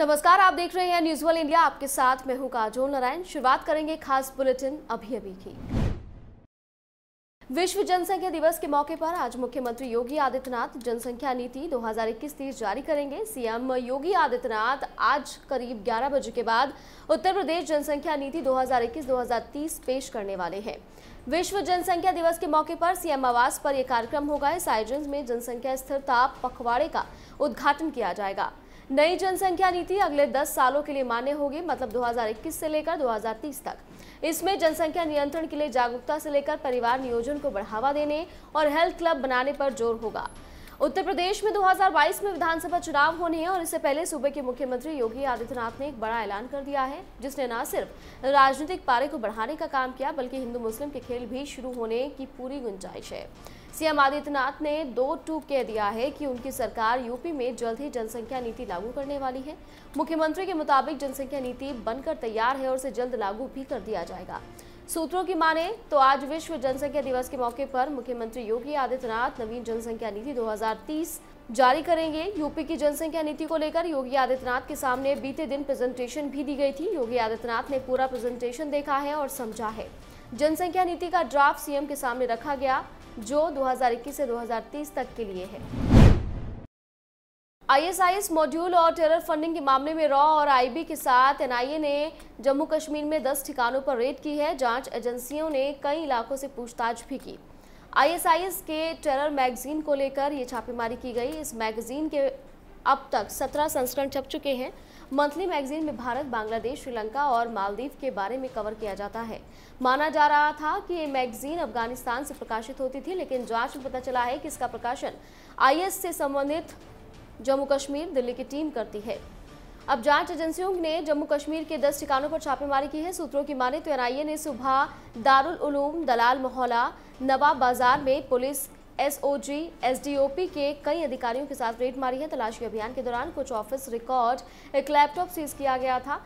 नमस्कार, आप देख रहे हैं न्यूज़ वर्ल्ड इंडिया। आपके साथ मैं हूं काजोल नारायण। शुरुआत करेंगे खास बुलेटिन अभी की। विश्व जनसंख्या दिवस के मौके पर आज मुख्यमंत्री योगी आदित्यनाथ जनसंख्या नीति 2021-30 जारी करेंगे। सीएम योगी आदित्यनाथ आज करीब 11 बजे के बाद उत्तर प्रदेश जनसंख्या नीति 2021-2030 पेश करने वाले हैं। विश्व जनसंख्या दिवस के मौके पर सीएम आवास पर यह कार्यक्रम होगा। इस आयोजन में जनसंख्या स्थिरता पखवाड़े का उद्घाटन किया जाएगा। नई जनसंख्या नीति अगले 10 सालों के लिए मान्य होगी, मतलब 2021 से लेकर 2030 तक। इसमें जनसंख्या नियंत्रण के लिए जागरूकता से लेकर परिवार नियोजन को बढ़ावा देने और हेल्थ क्लब बनाने पर जोर होगा। उत्तर प्रदेश में 2022 में विधानसभा चुनाव होने हैं और इससे पहले सूबे के मुख्यमंत्री योगी आदित्यनाथ ने एक बड़ा ऐलान कर दिया है, जिसने न सिर्फ राजनीतिक पारे को बढ़ाने का काम किया बल्कि हिंदू मुस्लिम के खेल भी शुरू होने की पूरी गुंजाइश है। सीएम आदित्यनाथ ने दो टूक कह दिया है कि उनकी सरकार यूपी में जल्द ही जनसंख्या नीति लागू करने वाली है। मुख्यमंत्री के मुताबिक जनसंख्या नीति बनकर तैयार है और उसे जल्द लागू भी कर दिया जाएगा। सूत्रों की माने तो आज विश्व जनसंख्या दिवस के मौके पर मुख्यमंत्री योगी आदित्यनाथ नवीन जनसंख्या नीति 2030 जारी करेंगे। यूपी की जनसंख्या नीति को लेकर योगी आदित्यनाथ के सामने बीते दिन प्रेजेंटेशन भी दी गई थी। योगी आदित्यनाथ ने पूरा प्रेजेंटेशन देखा है और समझा है। जनसंख्या नीति का ड्राफ्ट सीएम के सामने रखा गया, जो 2021 से 2030 तक के लिए है। आईएसआईएस मॉड्यूल और टेरर फंडिंग के मामले में रॉ और आईबी के साथ एनआईए ने जम्मू कश्मीर में 10 ठिकानों पर रेड की है। जांच एजेंसियों ने कई इलाकों से पूछताछ भी की। आईएसआईएस के टेरर मैगजीन को लेकर ये छापेमारी की गई। इस मैगजीन के अब तक 17 संस्करण छप चुके हैं। मंथली मैगजीन में भारत, बांग्लादेश, श्रीलंका और मालदीव के बारे में कवर किया जाता है। माना जा रहा था कि ये मैगजीन अफगानिस्तान से प्रकाशित होती थी, लेकिन जांच में पता चला है कि इसका प्रकाशन आईएस से संबंधित जम्मू कश्मीर दिल्ली की टीम करती है। अब जांच एजेंसियों ने जम्मू कश्मीर के 10 ठिकानों पर छापेमारी की है। सूत्रों की माने तो एनआईए ने सुबह दारुल उलूम, दलाल मोहल्ला, नवाब बाजार में पुलिस एसओजी, एसडीओपी के कई अधिकारियों के साथ रेड मारी है। तलाशी अभियान के दौरान कुछ ऑफिस रिकॉर्ड, एक लैपटॉप सीज किया गया था।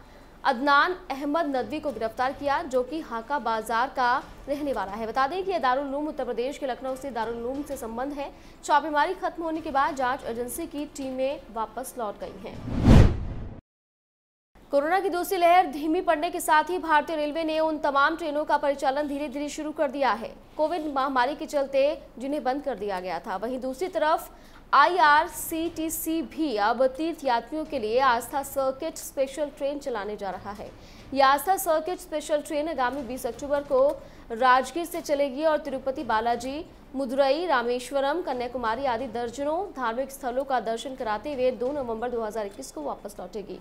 अदनान अहमद नदवी को गिरफ्तार किया, जो कि हाका बाजार का रहने वाला है। बता दें कि यह दारुल उलूम उत्तर प्रदेश के लखनऊ से दारुल उलूम से संबंध है। छापेमारी खत्म होने के बाद जांच एजेंसी की टीमें वापस लौट गई हैं। कोरोना की दूसरी लहर धीमी पड़ने के साथ ही भारतीय रेलवे ने उन तमाम ट्रेनों का परिचालन धीरे धीरे शुरू कर दिया है, कोविड महामारी के चलते जिन्हें बंद कर दिया गया था। वहीं दूसरी तरफ आईआरसीटीसी भी अब तीर्थ यात्रियों के लिए आस्था सर्किट स्पेशल ट्रेन चलाने जा रहा है। यह आस्था सर्किट स्पेशल ट्रेन आगामी 20 अक्टूबर को राजगीर से चलेगी और तिरुपति बालाजी, मदुरई, रामेश्वरम, कन्याकुमारी आदि दर्जनों धार्मिक स्थलों का दर्शन कराते हुए 2 नवंबर 2021 को वापस लौटेगी।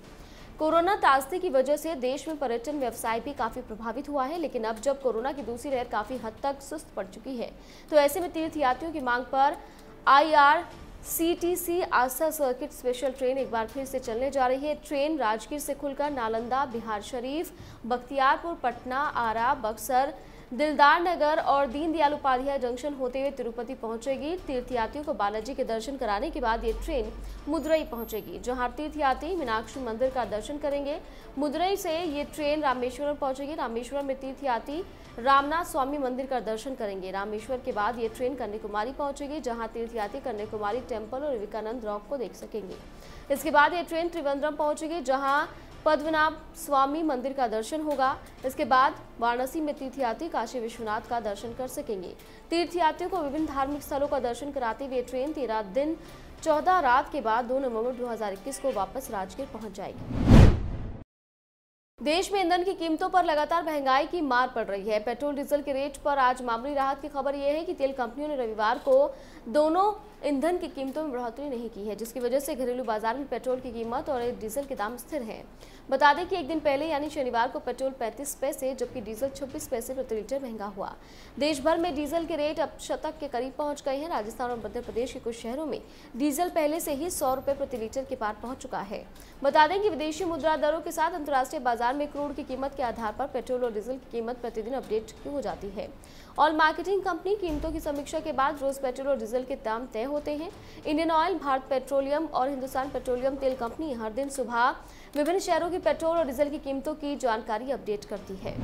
कोरोना त्रासदी की वजह से देश में पर्यटन व्यवसाय भी काफी प्रभावित हुआ है, लेकिन अब जब कोरोना की दूसरी लहर काफी हद तक सुस्त पड़ चुकी है तो ऐसे में तीर्थयात्रियों की मांग पर IRCTC Aastha circuit special train एक बार फिर से चलने जा रही है। ट्रेन राजगीर से खुलकर नालंदा, बिहार शरीफ, बख्तियारपुर, पटना, आरा, बक्सर, दिलदार नगर और दीनदयाल उपाध्याय जंक्शन होते हुए तिरुपति पहुंचेगी। तीर्थयात्रियों को बालाजी के दर्शन कराने के बाद ये ट्रेन मदुरई पहुंचेगी, जहां तीर्थयात्री मीनाक्षी मंदिर का दर्शन करेंगे। मदुरई से ये ट्रेन रामेश्वरम पहुंचेगी। रामेश्वरम में तीर्थयात्री रामनाथ स्वामी मंदिर का दर्शन करेंगे। रामेश्वर के बाद ये ट्रेन कन्याकुमारी पहुंचेगी, जहाँ तीर्थयात्री कन्याकुमारी टेम्पल और विवेकानंद रॉक को देख सकेंगे। इसके बाद ये ट्रेन त्रिवेंद्रम पहुंचेगी, जहाँ पद्मनाभ स्वामी मंदिर का दर्शन होगा। इसके बाद वाराणसी में तीर्थयात्री काशी विश्वनाथ का दर्शन कर सकेंगे। तीर्थयात्रियों को विभिन्न धार्मिक स्थलों का दर्शन कराते हुए ट्रेन 13 दिन 14 रात के बाद 2 नवंबर 2021 को वापस राजगीर पहुंच जाएगी। देश में ईंधन की कीमतों पर लगातार महंगाई की मार पड़ रही है। पेट्रोल डीजल के रेट पर आज मामूली राहत की खबर यह है कि तेल कंपनियों ने रविवार को दोनों ईंधन की कीमतों में बढ़ोतरी नहीं की है, जिसकी वजह से घरेलू बाजार में पेट्रोल की कीमत और डीजल के दाम स्थिर हैं। बता दें कि एक दिन पहले यानी शनिवार को पेट्रोल 35 पैसे जबकि डीजल 26 पैसे प्रति लीटर महंगा हुआ। देश भर में डीजल के रेट अब शतक के करीब पहुंच गए हैं। राजस्थान और मध्य प्रदेश के कुछ शहरों में डीजल पहले से ही 100 रुपये प्रति लीटर के पार पहुँच चुका है। बता दें कि विदेशी मुद्रा दरों के साथ अंतर्राष्ट्रीय बाजार में क्रूड की कीमत के आधार पर पेट्रोल और डीजल की कीमत प्रतिदिन अपडेट हो जाती है और मार्केटिंग कंपनी कीमतों की समीक्षा के बाद रोज पेट्रोल और डीजल के दाम तय होते हैं। इंडियन ऑयल, भारत पेट्रोलियम और हिंदुस्तान पेट्रोलियम तेल कंपनी हर दिन सुबह विभिन्न शहरों की पेट्रोल और डीजल की कीमतों की जानकारी अपडेट करती है।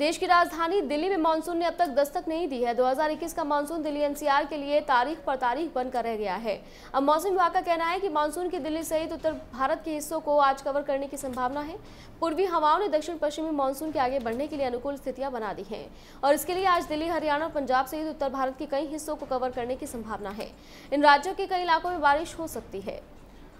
देश की राजधानी दिल्ली में मानसून ने अब तक दस्तक नहीं दी है। 2021 का मानसून दिल्ली एनसीआर के लिए तारीख पर तारीख बनकर रह गया है। अब मौसम विभाग का कहना है कि मानसून की दिल्ली सहित उत्तर भारत के हिस्सों को आज कवर करने की संभावना है। पूर्वी हवाओं ने दक्षिण पश्चिमी मानसून के आगे बढ़ने के लिए अनुकूल स्थितियां बना दी हैं और इसके लिए आज दिल्ली, हरियाणा और पंजाब सहित उत्तर भारत के कई हिस्सों को कवर करने की संभावना है। इन राज्यों के कई इलाकों में बारिश हो सकती है।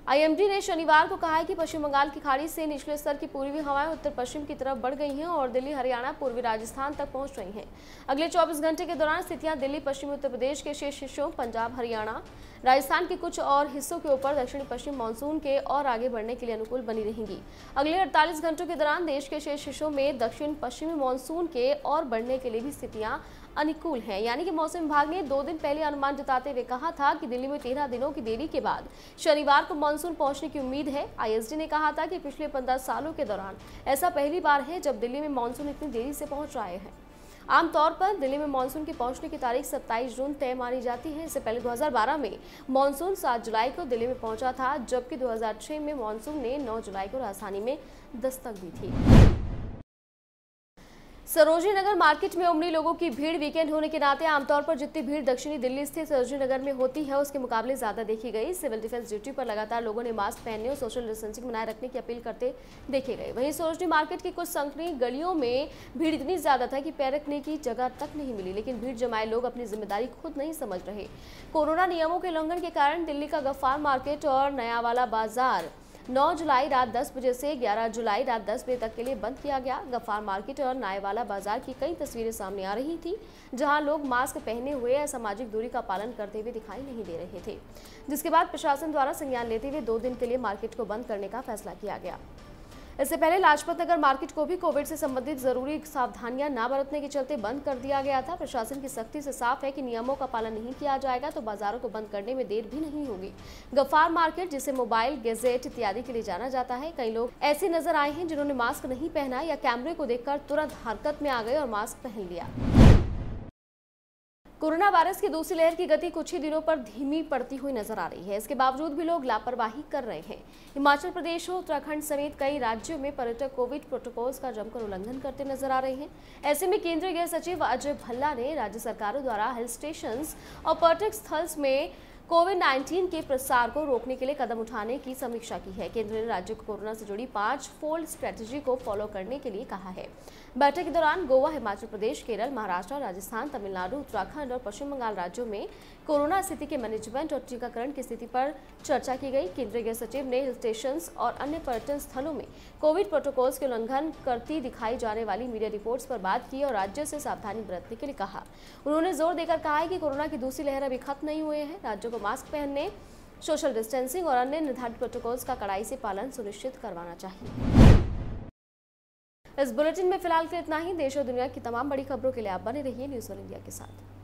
आईएमडी ने शनिवार को कहा है कि पश्चिम बंगाल की खाड़ी से निचले स्तर की पूर्वी हवाएं उत्तर पश्चिम की तरफ बढ़ गई हैं और दिल्ली, हरियाणा, पूर्वी राजस्थान तक पहुंच रही हैं। अगले 24 घंटे के दौरान स्थितियां दिल्ली, पश्चिमी उत्तर प्रदेश के शेष हिस्सों, पंजाब, हरियाणा, राजस्थान के कुछ और हिस्सों के ऊपर दक्षिण पश्चिम मानसून के और आगे बढ़ने के लिए अनुकूल बनी रहेंगी। अगले 48 घंटों के दौरान देश के शेष हिस्सों में दक्षिण पश्चिमी मानसून के और बढ़ने के लिए भी स्थितियाँ अनुकूल हैं। यानी कि मौसम विभाग ने 2 दिन पहले अनुमान जताते हुए कहा था कि दिल्ली में 13 दिनों की देरी के बाद शनिवार को मानसून पहुंचने की उम्मीद है। आईएसडी ने कहा था कि पिछले 15 सालों के दौरान ऐसा पहली बार है जब दिल्ली में मानसून इतनी देरी से पहुंच रहा है। आमतौर पर दिल्ली में मानसून के पहुंचने की तारीख 27 जून तय मानी जाती है। इससे पहले 2012 में मानसून 7 जुलाई को दिल्ली में पहुंचा था, जबकि 2006 में मानसून ने 9 जुलाई को राजधानी में दस्तक दी थी। सरोजनी नगर मार्केट में उमड़ी लोगों की भीड़। वीकेंड होने के नाते आमतौर पर जितनी भीड़ दक्षिणी दिल्ली स्थित सरोजनी नगर में होती है उसके मुकाबले ज़्यादा देखी गई। सिविल डिफेंस ड्यूटी पर लगातार लोगों ने मास्क पहनने और सोशल डिस्टेंसिंग बनाए रखने की अपील करते देखे गए। वहीं सरोजनी मार्केट की कुछ संकीर्ण गलियों में भीड़ इतनी ज़्यादा था कि पैर रखने की जगह तक नहीं मिली, लेकिन भीड़ जमाए लोग अपनी जिम्मेदारी खुद नहीं समझ रहे। कोरोना नियमों के उल्लंघन के कारण दिल्ली का गफ्फार मार्केट और नयावाला बाजार 9 जुलाई रात 10 बजे से 11 जुलाई रात 10 बजे तक के लिए बंद किया गया। गफ्फार मार्केट और नयावाला बाजार की कई तस्वीरें सामने आ रही थी जहां लोग मास्क पहने हुए या सामाजिक दूरी का पालन करते हुए दिखाई नहीं दे रहे थे, जिसके बाद प्रशासन द्वारा संज्ञान लेते हुए 2 दिन के लिए मार्केट को बंद करने का फैसला किया गया। इससे पहले लाजपत नगर मार्केट को भी कोविड से संबंधित जरूरी सावधानियां न बरतने के चलते बंद कर दिया गया था। प्रशासन की सख्ती से साफ है कि नियमों का पालन नहीं किया जाएगा तो बाजारों को बंद करने में देर भी नहीं होगी। गफ्फार मार्केट, जिसे मोबाइल, गैजेट इत्यादि के लिए जाना जाता है, कई लोग ऐसे नजर आए हैं जिन्होंने मास्क नहीं पहना या कैमरे को देखकर तुरंत हरकत में आ गए और मास्क पहन लिया। कोरोना वायरस की दूसरी लहर की गति कुछ ही दिनों पर धीमी पड़ती हुई नजर आ रही है। इसके बावजूद भी लोग लापरवाही कर रहे हैं। हिमाचल प्रदेश और उत्तराखंड समेत कई राज्यों में पर्यटक कोविड प्रोटोकॉल्स का जमकर उल्लंघन करते नजर आ रहे हैं। ऐसे में केंद्रीय गृह सचिव अजय भल्ला ने राज्य सरकारों द्वारा हिल स्टेशन और पर्यटक स्थल में कोविड-19 के प्रसार को रोकने के लिए कदम उठाने की समीक्षा की है। केंद्र ने राज्य को कोरोना से जुड़ी 5 फोल्ड स्ट्रेटजी को फॉलो करने के लिए कहा है। बैठक के दौरान गोवा, हिमाचल प्रदेश, केरल, महाराष्ट्र, राजस्थान, तमिलनाडु, उत्तराखंड और पश्चिम बंगाल राज्यों में कोरोना स्थिति के मैनेजमेंट और टीकाकरण की स्थिति पर चर्चा की गई। केंद्रीय गृह सचिव ने हिल स्टेशन और अन्य पर्यटन स्थलों में कोविड प्रोटोकॉल्स के उल्लंघन करती दिखाई जाने वाली मीडिया रिपोर्ट्स पर बात की और राज्यों से सावधानी बरतने के लिए कहा। उन्होंने जोर देकर कहा है कि कोरोना की दूसरी लहर अभी खत्म नहीं हुई है। राज्यों को मास्क पहनने, सोशल डिस्टेंसिंग और अन्य निर्धारित प्रोटोकॉल्स का कड़ाई से पालन सुनिश्चित करवाना चाहिए। इस बुलेटिन में फिलहाल के इतना ही। देश और दुनिया की तमाम बड़ी खबरों के लिए आप बने रहिए न्यूज़ वर्ल्ड इंडिया के साथ।